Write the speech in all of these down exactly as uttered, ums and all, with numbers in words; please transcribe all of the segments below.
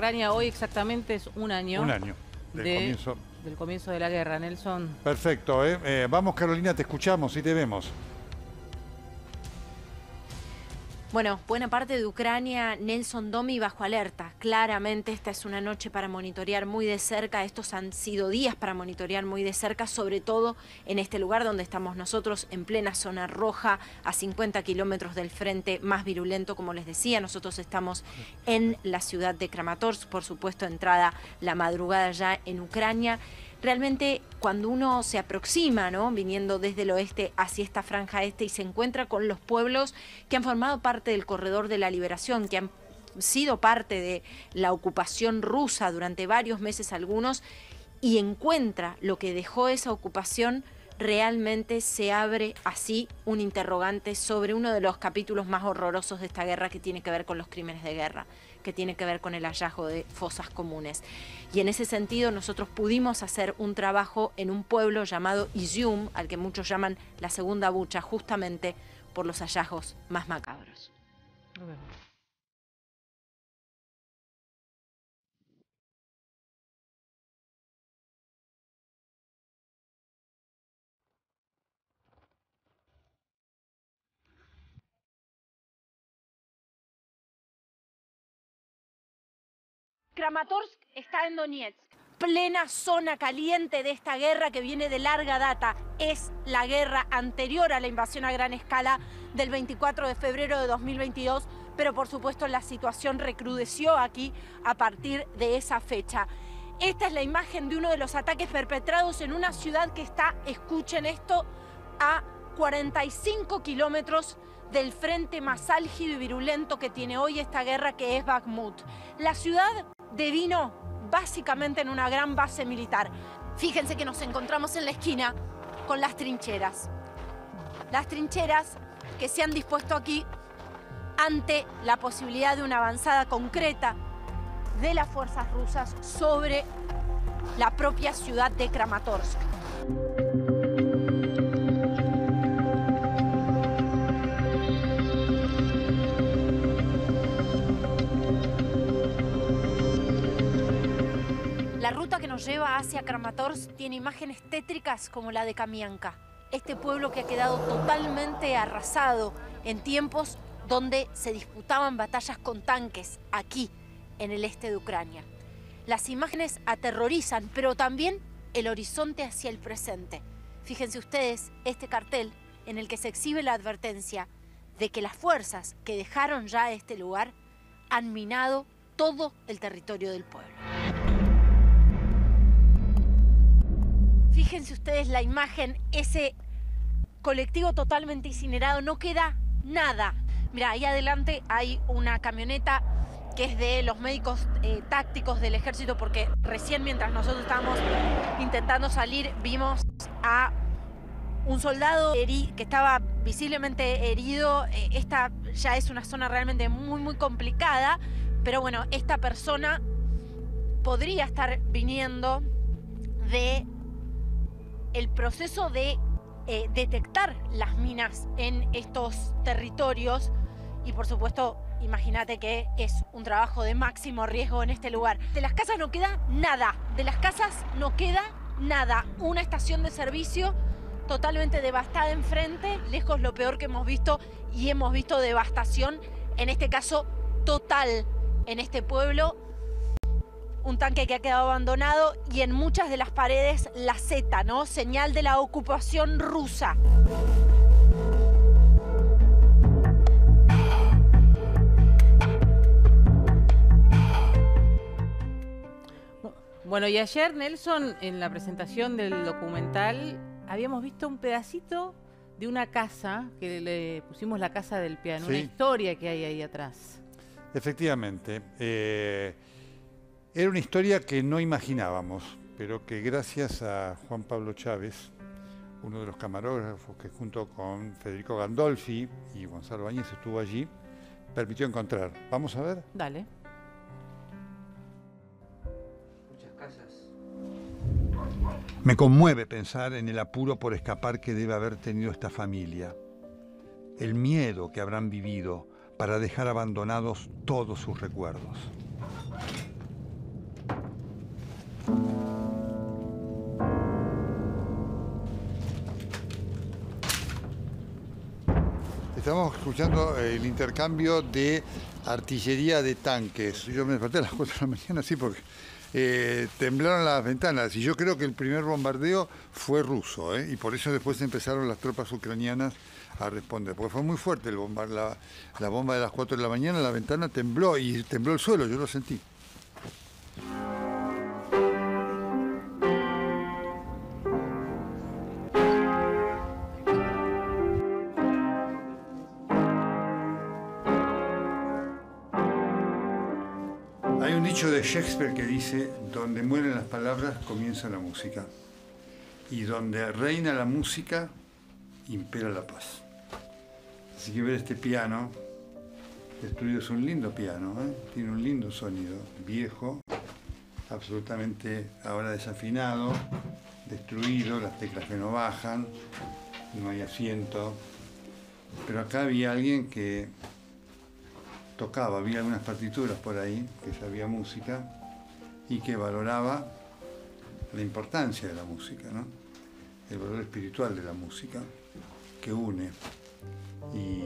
Ucrania hoy exactamente es un año. Un año del de, comienzo. Del comienzo de la guerra, Nelson. Perfecto, ¿eh? Eh, vamos Carolina, te escuchamos y te vemos. Bueno, buena parte de Ucrania, Nelson, Domi, bajo alerta. Claramente esta es una noche para monitorear muy de cerca, estos han sido días para monitorear muy de cerca, sobre todo en este lugar donde estamos nosotros, en plena zona roja, a cincuenta kilómetros del frente más virulento, como les decía. Nosotros estamos en la ciudad de Kramatorsk, por supuesto, entrada la madrugada ya en Ucrania. Realmente cuando uno se aproxima, ¿no?, viniendo desde el oeste hacia esta franja este y se encuentra con los pueblos que han formado parte del corredor de la liberación, que han sido parte de la ocupación rusa durante varios meses algunos, y encuentra lo que dejó esa ocupación, realmente se abre así un interrogante sobre uno de los capítulos más horrorosos de esta guerra, que tiene que ver con los crímenes de guerra, que tiene que ver con el hallazgo de fosas comunes. Y en ese sentido nosotros pudimos hacer un trabajo en un pueblo llamado Izium, al que muchos llaman la segunda Bucha, justamente por los hallazgos más macabros. Kramatorsk está en Donetsk, plena zona caliente de esta guerra que viene de larga data. Es la guerra anterior a la invasión a gran escala del veinticuatro de febrero de dos mil veintidós, pero por supuesto la situación recrudeció aquí a partir de esa fecha. Esta es la imagen de uno de los ataques perpetrados en una ciudad que está, escuchen esto, a cuarenta y cinco kilómetros del frente más álgido y virulento que tiene hoy esta guerra, que es Bakhmut. La ciudad devino básicamente en una gran base militar. Fíjense que nos encontramos en la esquina con las trincheras. Las trincheras que se han dispuesto aquí ante la posibilidad de una avanzada concreta de las fuerzas rusas sobre la propia ciudad de Kramatorsk. La ruta que nos lleva hacia Kramatorsk tiene imágenes tétricas como la de Kamianka, este pueblo que ha quedado totalmente arrasado en tiempos donde se disputaban batallas con tanques aquí, en el este de Ucrania. Las imágenes aterrorizan, pero también el horizonte hacia el presente. Fíjense ustedes este cartel en el que se exhibe la advertencia de que las fuerzas que dejaron ya este lugar han minado todo el territorio del pueblo. Fíjense ustedes la imagen, ese colectivo totalmente incinerado, no queda nada. Mirá, ahí adelante hay una camioneta que es de los médicos eh, tácticos del ejército, porque recién mientras nosotros estábamos intentando salir vimos a un soldado que estaba visiblemente herido. Esta ya es una zona realmente muy, muy complicada, pero bueno, esta persona podría estar viniendo de... el proceso de eh, detectar las minas en estos territorios, y por supuesto, imagínate que es un trabajo de máximo riesgo en este lugar. De las casas no queda nada, de las casas no queda nada. Una estación de servicio totalmente devastada enfrente, lejos lo peor que hemos visto, y hemos visto devastación, en este caso total, en este pueblo. Un tanque que ha quedado abandonado y en muchas de las paredes la Z, ¿no? Señal de la ocupación rusa. Bueno, y ayer, Nelson, en la presentación del documental, habíamos visto un pedacito de una casa, que le pusimos la casa del piano, sí. Una historia que hay ahí atrás. Efectivamente. Eh... Era una historia que no imaginábamos, pero que gracias a Juan Pablo Chávez, uno de los camarógrafos que junto con Federico Gandolfi y Gonzalo Bañez estuvo allí, permitió encontrar. ¿Vamos a ver? Dale. Muchas casas. Me conmueve pensar en el apuro por escapar que debe haber tenido esta familia. El miedo que habrán vivido para dejar abandonados todos sus recuerdos. Estamos escuchando el intercambio de artillería de tanques. Yo me desperté a las cuatro de la mañana, sí, porque eh, temblaron las ventanas. Y yo creo que el primer bombardeo fue ruso, ¿eh? Y por eso después empezaron las tropas ucranianas a responder. Porque fue muy fuerte el bomba, la, la bomba de las cuatro de la mañana, la ventana tembló y tembló el suelo, yo lo sentí. De Shakespeare que dice: donde mueren las palabras comienza la música, y donde reina la música impera la paz. Así que ver este piano, destruido, es un lindo piano, ¿eh? Tiene un lindo sonido, viejo, absolutamente ahora desafinado, destruido, las teclas que no bajan, no hay asiento, pero acá había alguien que tocaba, había algunas partituras por ahí, que sabía música y que valoraba la importancia de la música, ¿no? El valor espiritual de la música, que une y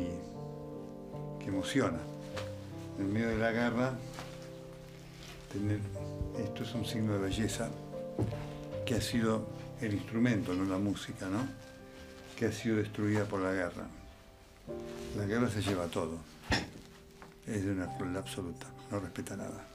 que emociona. En medio de la guerra, tener, esto es un signo de belleza, que ha sido el instrumento, no la música, ¿no? Que ha sido destruida por la guerra. La guerra se lleva todo. Es de una crueldad absoluta, no respeta nada.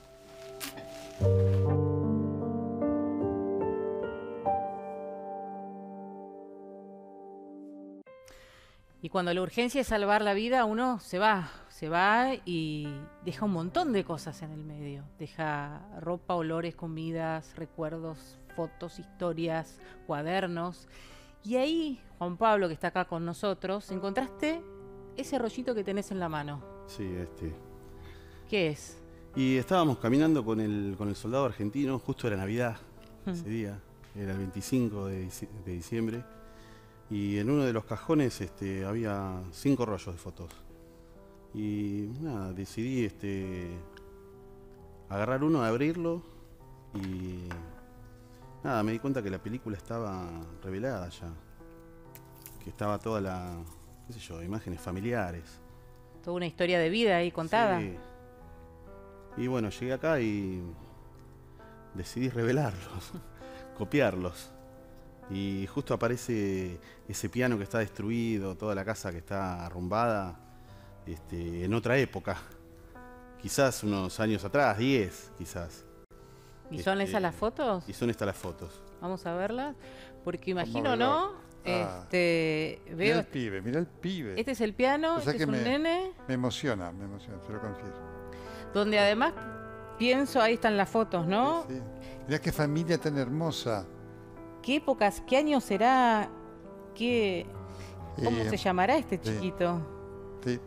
Y cuando la urgencia es salvar la vida, uno se va, se va y deja un montón de cosas en el medio. Deja ropa, olores, comidas, recuerdos, fotos, historias, cuadernos. Y ahí, Juan Pablo, que está acá con nosotros, encontraste ese rollito que tenés en la mano. Sí, este. ¿Qué es? Y estábamos caminando con el, con el soldado argentino, justo era Navidad, mm. ese día, era el veinticinco de diciembre, y en uno de los cajones este, había cinco rollos de fotos. Y nada, decidí este, agarrar uno, abrirlo, y nada, me di cuenta que la película estaba revelada ya, que estaba toda la, qué sé yo, imágenes familiares. Toda una historia de vida ahí contada. Sí. Y bueno, llegué acá y decidí revelarlos, copiarlos. Y justo aparece ese piano que está destruido, toda la casa que está arrumbada, este, en otra época. Quizás unos años atrás, diez quizás. ¿Y son este, esas las fotos? Y son estas las fotos. Vamos a verlas, porque imagino, ¿no? Este, ah, veo, mirá el pibe, mirá el pibe. Este es el piano, o sea, este es un me, nene. Me emociona, me emociona, te lo confieso. Donde ah. además pienso, ahí están las fotos, ¿no? Sí, sí. Mirá qué familia tan hermosa. ¿Qué épocas, qué año será? ¿Qué, ¿Cómo eh, se llamará este chiquito? Sí, sí.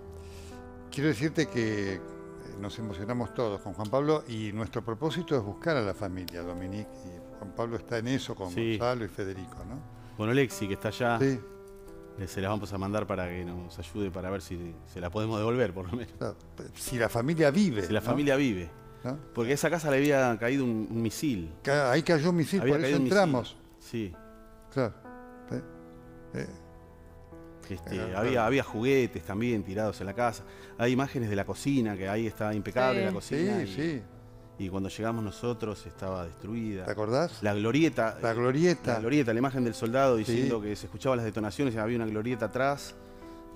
Quiero decirte que nos emocionamos todos con Juan Pablo y nuestro propósito es buscar a la familia, Dominique. Y Juan Pablo está en eso con sí. Gonzalo y Federico, ¿no? Bueno, Lexi, que está allá, sí. se las vamos a mandar para que nos ayude para ver si se la podemos devolver, por lo menos. Claro, si la familia vive. Si la ¿no? familia vive. ¿No? Porque a esa casa le había caído un, un misil. Ahí cayó un misil, había por eso entramos. Sí. Claro. Sí. Eh. Este, claro, había, claro. había juguetes también tirados en la casa. Hay imágenes de la cocina, que ahí está impecable sí. la cocina. Sí, y... sí. Y cuando llegamos nosotros estaba destruida. ¿Te acordás? La glorieta. La glorieta. La glorieta, la imagen del soldado diciendo sí. que se escuchaban las detonaciones y había una glorieta atrás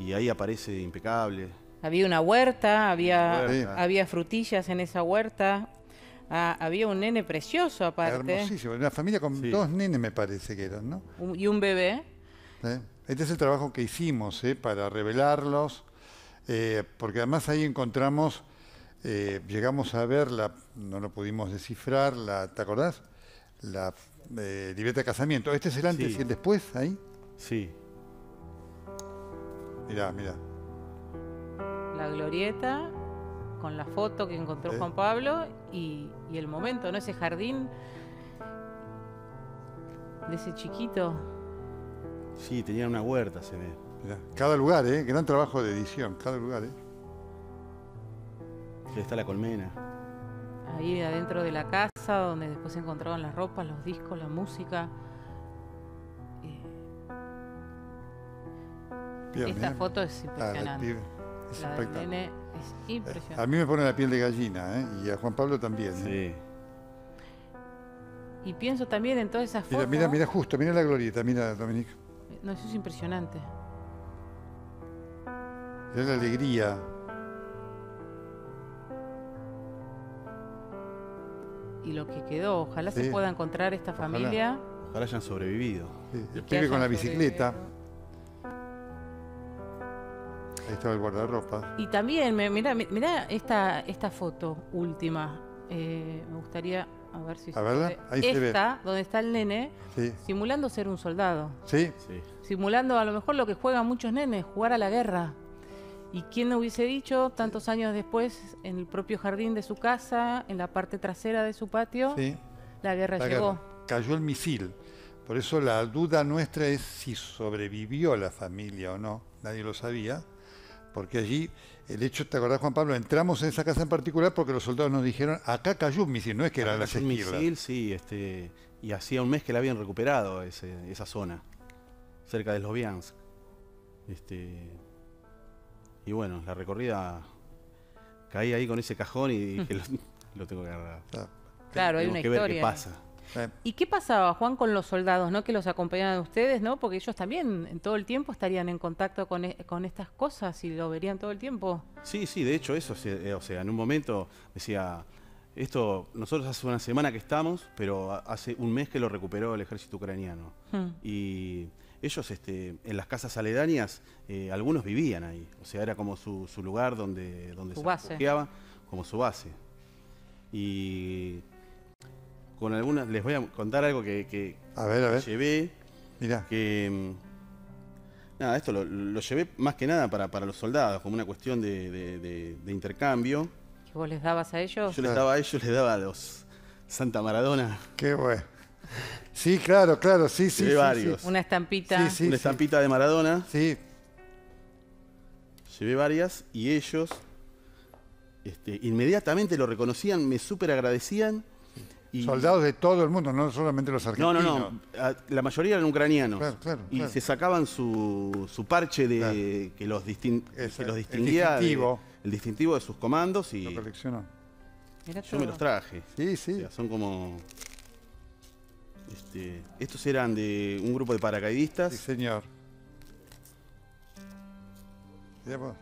y ahí aparece impecable. Había una huerta, había, huerta. había frutillas en esa huerta. Ah, había un nene precioso aparte. Hermosísimo, una familia con sí. dos nenes me parece que eran, ¿no? Y un bebé. ¿Eh? Este es el trabajo que hicimos ¿eh? para revelarlos, eh, porque además ahí encontramos... Eh, llegamos a ver, la, no lo pudimos descifrar, la, ¿te acordás? La eh, libreta de casamiento. ¿Este es el antes sí. y el después ahí? Sí. Mirá, mirá. La glorieta con la foto que encontró eh. Juan Pablo y, y el momento, ¿no? Ese jardín de ese chiquito. Sí, tenía una huerta, se ve. Mirá, cada lugar, ¿eh? Gran trabajo de edición, cada lugar, ¿eh? Está la colmena. ahí adentro de la casa, donde después se encontraban las ropas, los discos, la música. Pía, Esta mira, foto es impresionante. La, es la del nene es impresionante. A mí me pone la piel de gallina, ¿eh? Y a Juan Pablo también. Sí. ¿Eh? Y pienso también en todas esas fotos. Mira, mira, mira justo, mira la glorieta, mira, Dominique. No, eso es impresionante. Es la alegría. Y lo que quedó, ojalá sí. se pueda encontrar esta ojalá. familia. Ojalá hayan sobrevivido. Sí. El pibe con la bicicleta. Ahí estaba el guardarropa. Y también, mirá, mirá esta, esta foto última. Eh, me gustaría, a ver si se ve. Ahí se ve. Esta, donde está el nene, sí. simulando ser un soldado. Sí. sí. Simulando a lo mejor lo que juegan muchos nenes, jugar a la guerra. ¿Y quién no hubiese dicho, tantos años después, en el propio jardín de su casa, en la parte trasera de su patio, sí. la guerra la llegó? Guerra. Cayó el misil. Por eso la duda nuestra es si sobrevivió la familia o no. Nadie lo sabía. Porque allí, el hecho, ¿te acordás, Juan Pablo? Entramos en esa casa en particular porque los soldados nos dijeron, acá cayó un misil, no es que era las esquirlas. Un misil, sí, este, y hacía un mes que la habían recuperado ese, esa zona, cerca de Sloviansk. Este, y bueno, la recorrida, caí ahí con ese cajón y dije, lo, lo tengo que agarrar. Claro, claro hay una que historia. Ver qué pasa. ¿Y qué pasaba, Juan, con los soldados, ¿no? que los acompañaban ustedes, ¿no? porque ellos también en todo el tiempo estarían en contacto con, e con estas cosas y lo verían todo el tiempo? Sí, sí, de hecho eso, se, eh, o sea, en un momento decía, esto nosotros hace una semana que estamos, pero hace un mes que lo recuperó el ejército ucraniano. Hmm. Y ellos este, en las casas aledañas, eh, algunos vivían ahí, o sea, era como su, su lugar donde, donde se refugiaba, como su base. Y... con algunas, les voy a contar algo que, que a ver, a ver. llevé. Mirá. Que, nada, esto lo, lo llevé más que nada para, para los soldados, como una cuestión de, de, de, de intercambio. ¿Que vos les dabas a ellos? Yo les daba a ellos, les daba a los Santa Maradona. Qué bueno. Sí, claro, claro, sí, sí. sí, varios. sí. Una estampita. Sí, sí, una estampita sí. de Maradona. Sí. Llevé varias y ellos este, inmediatamente lo reconocían, me súper agradecían. Y soldados de todo el mundo, no solamente los argentinos. No, no, no. La mayoría eran ucranianos. Claro, claro, y claro. se sacaban su, su parche de, claro. que, los distin, que los distinguía. El distintivo. De, el distintivo de sus comandos y... Lo coleccionó. Yo todo. me los traje. Sí, sí. O sea, son como... Este, estos eran de un grupo de paracaidistas. Sí, señor. Mirá vos.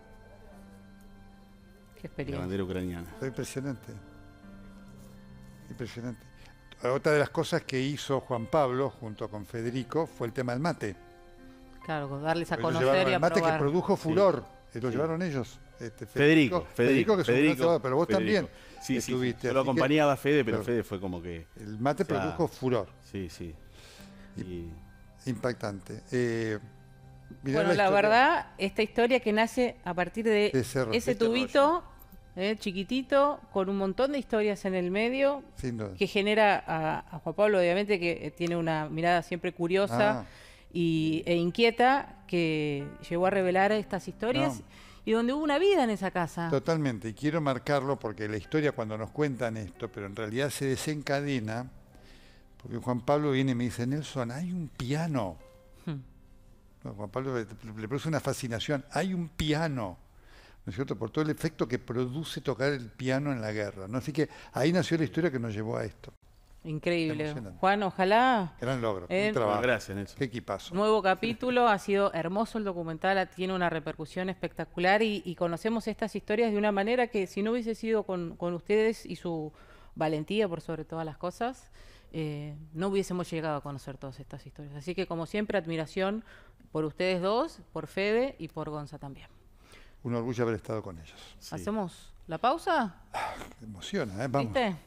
Qué experiencia. La bandera ucraniana. Está impresionante. Impresionante. Otra de las cosas que hizo Juan Pablo junto con Federico fue el tema del mate. Claro, darles a conocer y a probar. El mate que produjo furor, sí. lo llevaron sí. ellos. Este, Federico, Federico, Federico, que Federico, Federico, pero vos Federico. también sí, estuviste. Sí, sí. Yo lo acompañaba a Fede, pero, pero Fede fue como que... El mate o sea, produjo furor. Sí, sí. Y... Impactante. Eh, bueno, la, la verdad, esta historia que nace a partir de, de ese, ese tubito... Rollo. Eh, chiquitito, con un montón de historias en el medio, que genera a, a Juan Pablo, obviamente, que tiene una mirada siempre curiosa ah. y, e inquieta, que llegó a revelar estas historias no. y donde hubo una vida en esa casa. Totalmente, y quiero marcarlo porque la historia cuando nos cuentan esto, pero en realidad se desencadena, porque Juan Pablo viene y me dice, Nelson, hay un piano. Hmm. No, Juan Pablo le, le produce una fascinación, hay un piano. ¿No es cierto? Por todo el efecto que produce tocar el piano en la guerra, ¿no? Así que ahí nació la historia que nos llevó a esto. Increíble. Juan, ojalá... Gran logro, eh, un trabajo. Gracias, Nelson. Qué equipazo. Nuevo capítulo, ha sido hermoso el documental, tiene una repercusión espectacular y, y conocemos estas historias de una manera que si no hubiese sido con, con ustedes y su valentía por sobre todas las cosas, eh, no hubiésemos llegado a conocer todas estas historias. Así que, como siempre, admiración por ustedes dos, por Fede y por Gonza también. Un orgullo haber estado con ellos. Sí. ¿Hacemos la pausa? Ah, emociona, ¿eh? Vamos. ¿Viste?